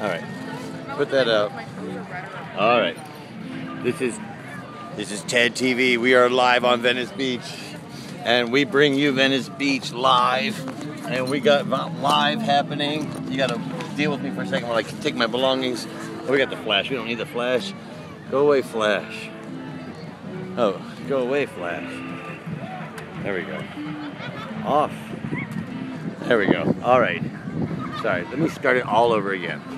All right. Put that up. All right. This is TedTV. We are live on Venice Beach, and we bring you Venice Beach live. And we got live happening. You got to deal with me for a second while I take my belongings. Oh, we got the flash. We don't need the flash. Go away, flash. Oh, go away, flash. There we go. Off. There we go. All right. Sorry. Let me start it all over again.